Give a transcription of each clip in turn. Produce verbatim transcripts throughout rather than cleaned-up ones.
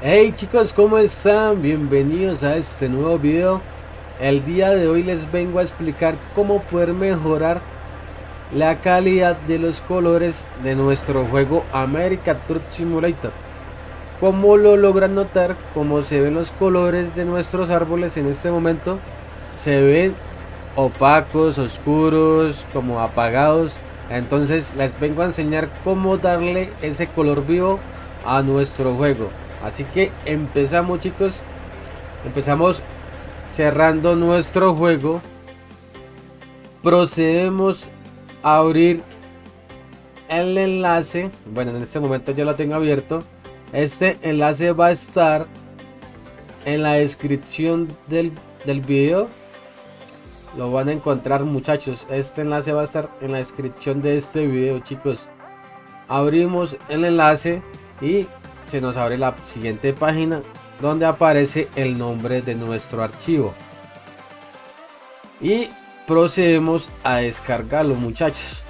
Hey chicos, ¿cómo están? Bienvenidos a este nuevo video. El día de hoy les vengo a explicar cómo poder mejorar la calidad de los colores de nuestro juego American Truck Simulator. Como lo logran notar, como se ven los colores de nuestros árboles en este momento, se ven opacos, oscuros, como apagados. Entonces les vengo a enseñar cómo darle ese color vivo a nuestro juego. Así que empezamos, chicos. Empezamos cerrando nuestro juego. Procedemos a abrir el enlace. Bueno, en este momento yo lo tengo abierto. Este enlace va a estar en la descripción del, del video. Lo van a encontrar, muchachos. Este enlace va a estar en la descripción de este video, chicos. Abrimos el enlace y se nos abre la siguiente página, donde aparece el nombre de nuestro archivo, y procedemos a descargarlo, muchachos.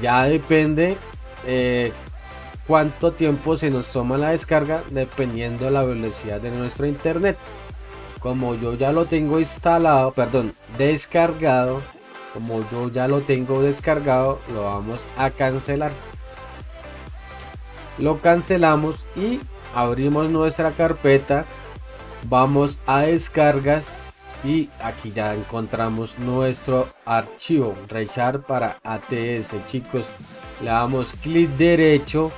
Ya depende eh, cuánto tiempo se nos toma la descarga, dependiendo de la velocidad de nuestro internet. Como yo ya lo tengo instalado, perdón, descargado, como yo ya lo tengo descargado, lo vamos a cancelar. Lo cancelamos y abrimos nuestra carpeta. Vamos a descargas y aquí ya encontramos nuestro archivo ReShade para A T S, chicos. Le damos clic derecho.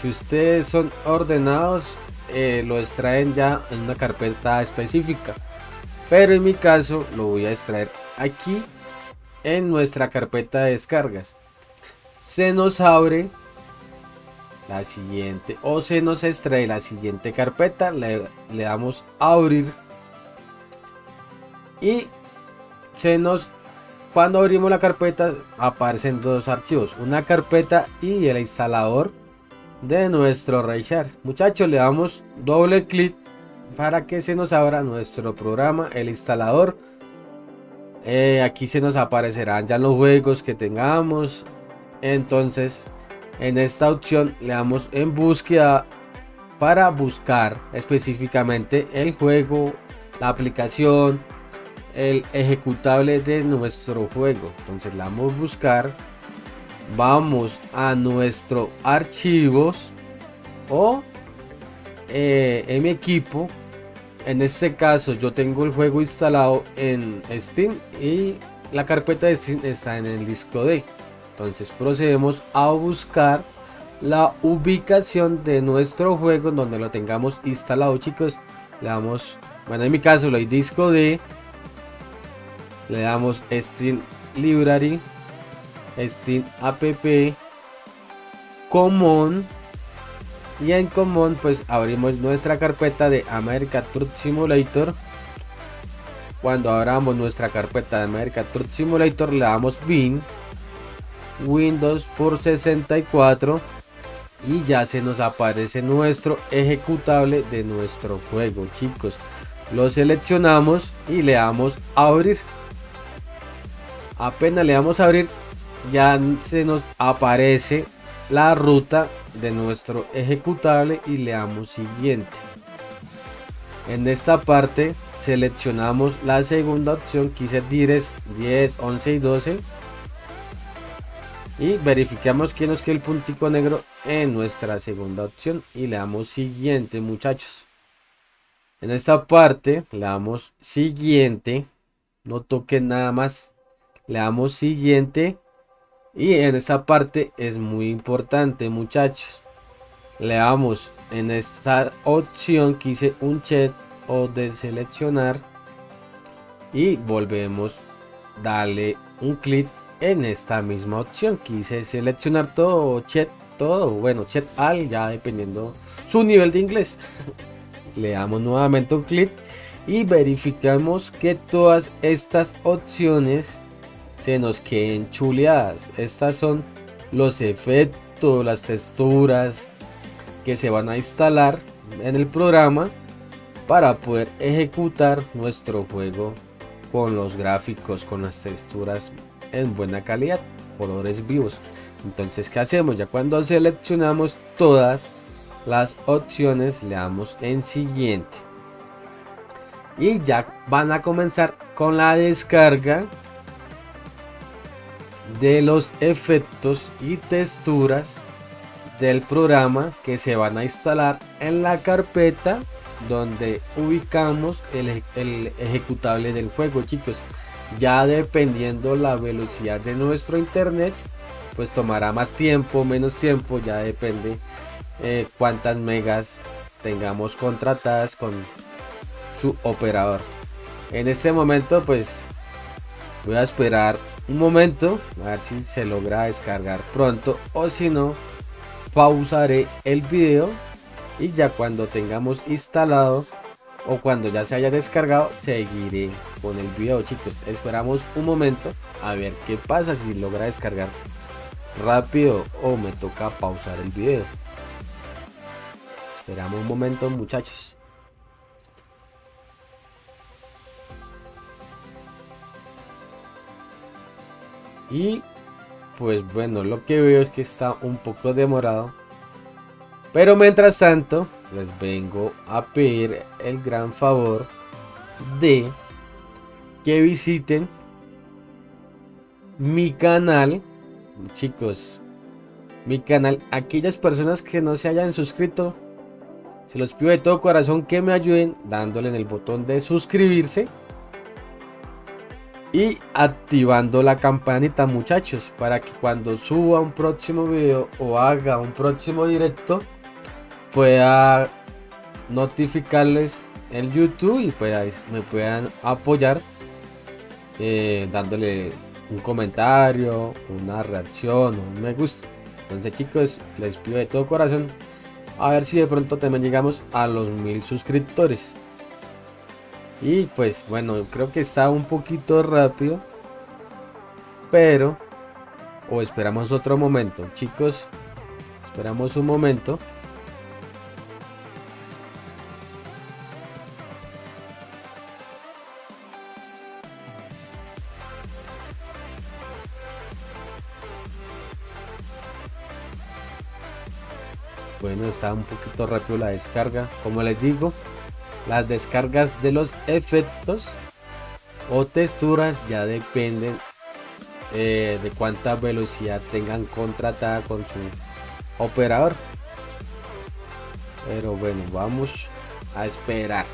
Si ustedes son ordenados, eh, lo extraen ya en una carpeta específica, pero en mi caso lo voy a extraer aquí en nuestra carpeta de descargas. Se nos abre la siguiente, o se nos extrae la siguiente carpeta. Le, le damos a abrir y se nos, cuando abrimos la carpeta, aparecen dos archivos, una carpeta y el instalador de nuestro ReShade. Muchachos, le damos doble clic para que se nos abra nuestro programa, el instalador. Eh, aquí se nos aparecerán ya los juegos que tengamos. Entonces, en esta opción le damos en búsqueda para buscar específicamente el juego, la aplicación, el ejecutable de nuestro juego. Entonces le damos buscar, vamos a nuestro archivos o eh, en mi equipo. En este caso yo tengo el juego instalado en Steam y la carpeta de Steam está en el disco D. Entonces procedemos a buscar la ubicación de nuestro juego donde lo tengamos instalado, chicos. Le damos, bueno, en mi caso lo hay disco D. Le damos Steam Library, Steam App, Common, y en Common pues abrimos nuestra carpeta de American Truck Simulator. Cuando abramos nuestra carpeta de American Truck Simulator le damos bin Windows por sesenta y cuatro y ya se nos aparece nuestro ejecutable de nuestro juego, chicos. Lo seleccionamos y le damos a abrir. Apenas le damos a abrir, ya se nos aparece la ruta de nuestro ejecutable y le damos siguiente. En esta parte seleccionamos la segunda opción, quise diez, once y doce, y verificamos que nos quede el puntico negro en nuestra segunda opción y le damos siguiente, muchachos. En esta parte le damos siguiente, no toque nada más, le damos siguiente. Y en esta parte es muy importante, muchachos, le damos en esta opción que hice un check o deseleccionar y volvemos a darle un clic en esta misma opción. Quise seleccionar todo, chat todo, bueno, chat al, ya dependiendo su nivel de inglés. Le damos nuevamente un clic y verificamos que todas estas opciones se nos queden chuleadas. Estas son los efectos, las texturas que se van a instalar en el programa para poder ejecutar nuestro juego con los gráficos, con las texturas en buena calidad, colores vivos. Entonces, ¿qué hacemos? Ya cuando seleccionamos todas, las opciones, le damos en siguiente y ya van a comenzar con la descarga de los efectos y texturas del programa que se van a instalar en la carpeta donde ubicamos el, el ejecutable del juego, chicos. Ya dependiendo la velocidad de nuestro internet, pues tomará más tiempo, menos tiempo, ya depende eh, cuántas megas tengamos contratadas con su operador. En este momento pues voy a esperar un momento a ver si se logra descargar pronto, o si no pausaré el vídeo y ya cuando tengamos instalado o cuando ya se haya descargado seguiré con el vídeo, chicos. Esperamos un momento a ver qué pasa, si logra descargar rápido o me toca pausar el vídeo. Esperamos un momento, muchachos. Y pues bueno, lo que veo es que está un poco demorado, pero mientras tanto les vengo a pedir el gran favor de que visiten mi canal, chicos, mi canal. Aquellas personas que no se hayan suscrito, se los pido de todo corazón que me ayuden dándole en el botón de suscribirse y activando la campanita, muchachos, para que cuando suba un próximo video o haga un próximo directo pueda notificarles en YouTube y pues me puedan apoyar eh, dándole un comentario, una reacción, un me gusta. Entonces, chicos, les pido de todo corazón, a ver si de pronto también llegamos a los mil suscriptores. Y pues bueno, creo que está un poquito rápido, pero o esperamos otro momento, chicos. Esperamos un momento. Bueno, está un poquito rápido la descarga, como les digo. Las descargas de los efectos o texturas ya dependen eh, de cuánta velocidad tengan contratada con su operador. Pero bueno, vamos a esperar.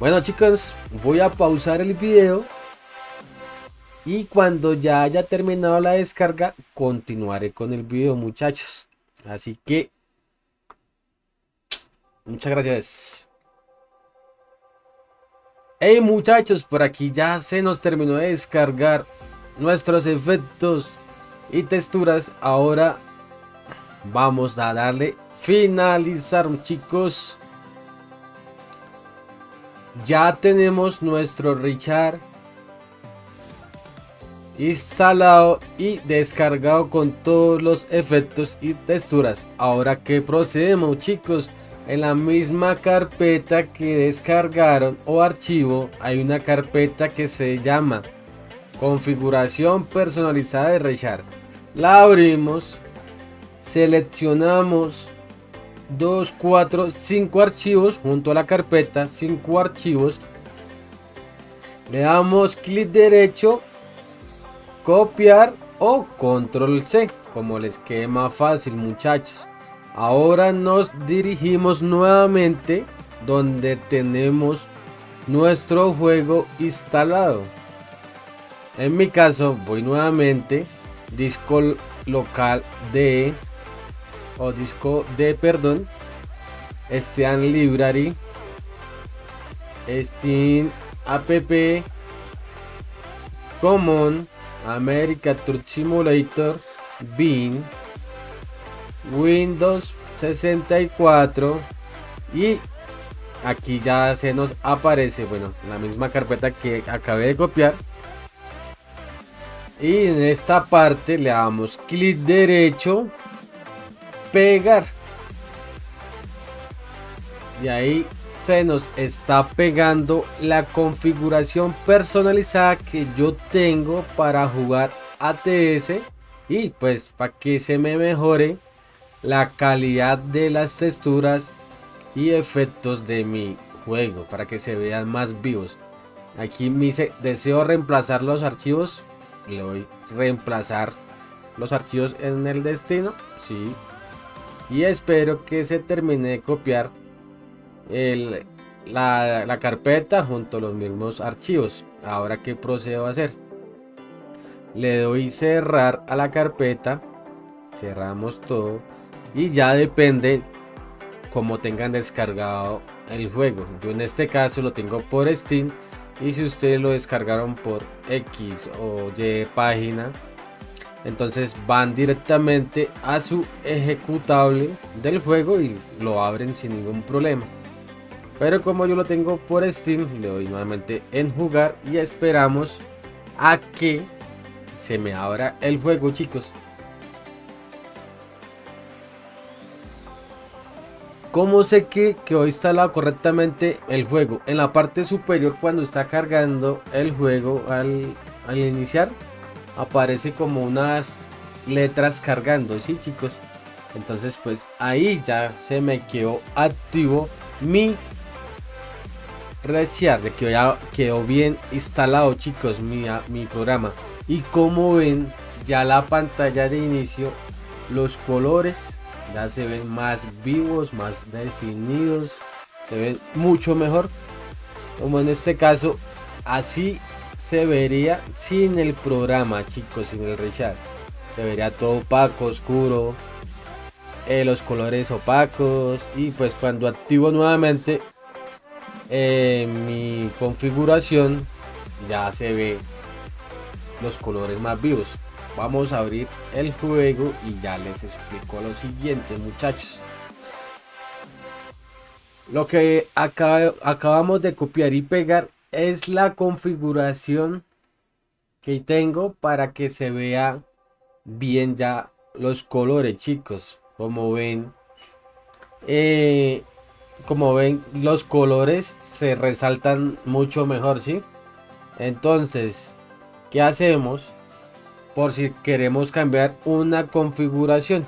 Bueno, chicos, voy a pausar el video y cuando ya haya terminado la descarga continuaré con el video, muchachos. Así que muchas gracias. Hey, muchachos, por aquí ya se nos terminó de descargar nuestros efectos y texturas. Ahora vamos a darle finalizar, chicos. Ya tenemos nuestro ReShade instalado y descargado con todos los efectos y texturas. Ahora que procedemos, chicos, en la misma carpeta que descargaron o archivo hay una carpeta que se llama configuración personalizada de ReShade. La abrimos, seleccionamos dos, cuatro, cinco archivos junto a la carpeta, cinco archivos. Le damos clic derecho, copiar o control C, como les quede más fácil, muchachos. Ahora nos dirigimos nuevamente donde tenemos nuestro juego instalado. En mi caso voy nuevamente disco local de o disco de perdón Steam Library, Steam App, Common, American Truck Simulator, Bin, Windows sesenta y cuatro, y aquí ya se nos aparece, bueno, la misma carpeta que acabé de copiar. Y en esta parte le damos clic derecho, pegar. y ahí se nos está pegando la configuración personalizada que yo tengo para jugar A T S, y pues para que se me mejore la calidad de las texturas y efectos de mi juego, para que se vean más vivos. Aquí me dice deseo reemplazar los archivos, le voy a reemplazar los archivos en el destino, sí, y espero que se termine de copiar el, la, la carpeta junto a los mismos archivos. Ahora, ¿qué procedo a hacer? Le doy cerrar a la carpeta, cerramos todo, y ya depende como tengan descargado el juego. Yo en este caso lo tengo por Steam, y si ustedes lo descargaron por X o Y página, entonces van directamente a su ejecutable del juego y lo abren sin ningún problema. Pero como yo lo tengo por Steam, le doy nuevamente en jugar y esperamos a que se me abra el juego, chicos. ¿Cómo sé que quedó instalado correctamente el juego? En la parte superior, cuando está cargando el juego, al, al iniciar aparece como unas letras cargando, ¿sí, chicos? Entonces pues ahí ya se me quedó activo mi ReShade, que ya quedó bien instalado, chicos, mi, mi programa. Y como ven, ya la pantalla de inicio, los colores ya se ven más vivos, más definidos, se ven mucho mejor. Como en este caso, así se vería sin el programa, chicos, sin el ReShade. Se vería todo opaco, oscuro, eh, los colores opacos. Y pues cuando activo nuevamente eh, mi configuración, ya se ve los colores más vivos. Vamos a abrir el juego y ya les explico lo siguiente, muchachos. Lo que acá, acabamos de copiar y pegar es la configuración que tengo para que se vea bien ya los colores, chicos. Como ven, eh, como ven, los colores se resaltan mucho mejor, ¿sí? Entonces, ¿qué hacemos por si queremos cambiar una configuración?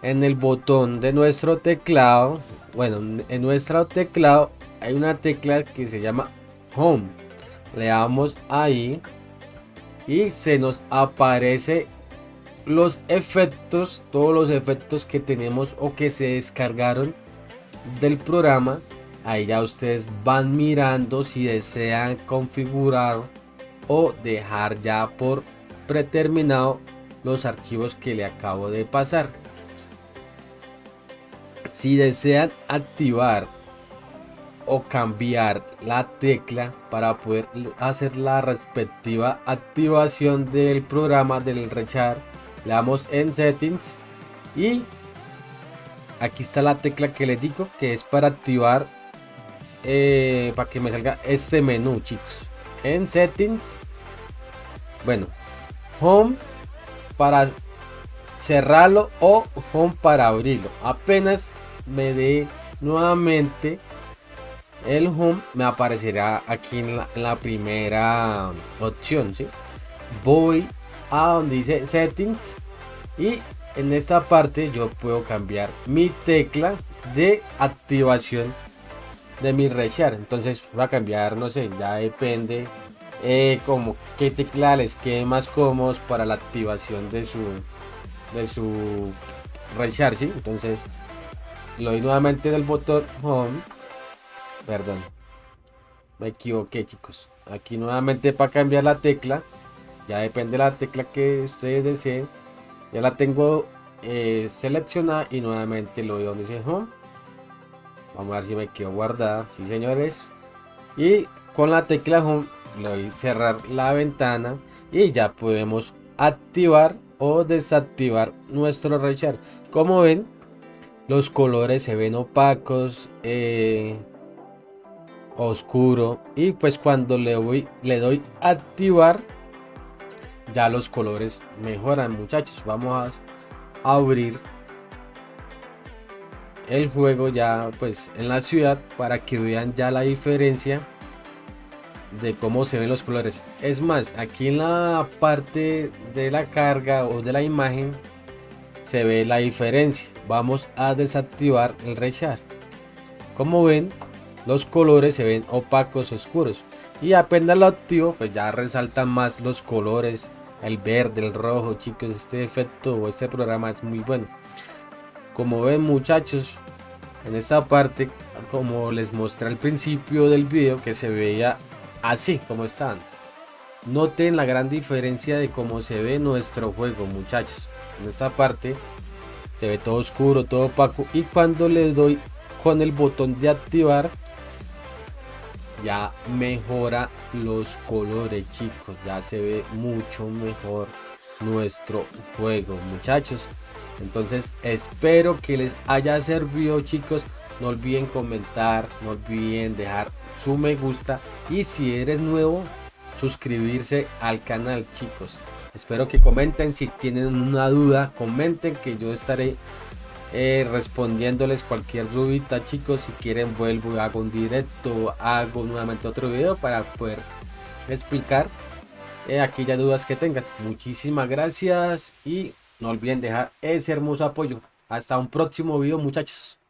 En el botón de nuestro teclado, bueno, en nuestro teclado hay una tecla que se llama Home, le damos ahí y se nos aparece los efectos, todos los efectos que tenemos o que se descargaron del programa. Ahí ya ustedes van mirando si desean configurar o dejar ya por preterminado los archivos que le acabo de pasar. Si desean activar o cambiar la tecla para poder hacer la respectiva activación del programa del ReShade, le damos en settings y aquí está la tecla que les digo que es para activar, eh, para que me salga este menú, chicos. En settings, bueno, home para cerrarlo o home para abrirlo. Apenas me dé nuevamente el home, me aparecerá aquí en la, en la primera opción, ¿sí? Voy a donde dice settings y en esta parte yo puedo cambiar mi tecla de activación de mi ReShade. Entonces va a cambiar, no sé, ya depende eh, como qué tecla les quede más cómodos para la activación de su de su ReShade, ¿sí? Entonces lo doy nuevamente del botón home. Perdón, me equivoqué, chicos. Aquí nuevamente para cambiar la tecla, ya depende de la tecla que ustedes deseen. Ya la tengo eh, seleccionada y nuevamente lo veo donde dice home. Vamos a ver si me quedo guardada, sí, señores. Y con la tecla home le doy cerrar la ventana y ya podemos activar o desactivar nuestro ReShade. Como ven, los colores se ven opacos, eh, oscuro, y pues cuando le voy le doy activar, ya los colores mejoran, muchachos. Vamos a abrir el juego ya pues en la ciudad, para que vean ya la diferencia de cómo se ven los colores. Es más, aquí en la parte de la carga o de la imagen se ve la diferencia. Vamos a desactivar el reshade. Como ven, los colores se ven opacos, oscuros, y apenas lo activo pues ya resaltan más los colores, el verde, el rojo. Chicos, este efecto o este programa es muy bueno. Como ven, muchachos, en esta parte, como les mostré al principio del video, que se veía así como están. Noten la gran diferencia de cómo se ve nuestro juego, muchachos. En esta parte se ve todo oscuro, todo opaco, y cuando le doy con el botón de activar ya mejora los colores, chicos. Ya se ve mucho mejor nuestro juego, muchachos. Entonces espero que les haya servido, chicos. No olviden comentar, no olviden dejar su me gusta, y si eres nuevo, suscribirse al canal, chicos. Espero que comenten, si tienen una duda comenten, que yo estaré eh, respondiéndoles cualquier dudita, chicos. Si quieren vuelvo y hago un directo, hago nuevamente otro video para poder explicar eh, aquellas dudas que tengan. Muchísimas gracias y no olviden dejar ese hermoso apoyo. Hasta un próximo video, muchachos.